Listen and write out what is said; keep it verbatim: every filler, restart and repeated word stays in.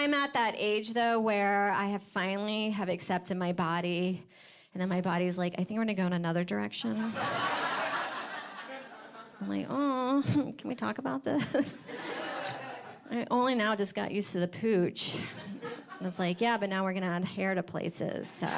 I'm at that age, though, where I have finally have accepted my body, and then my body's like, I think we're gonna go in another direction. I'm like, oh, can we talk about this? I only now just got used to the pooch. And it's like, yeah, but now we're gonna add hair to places, so...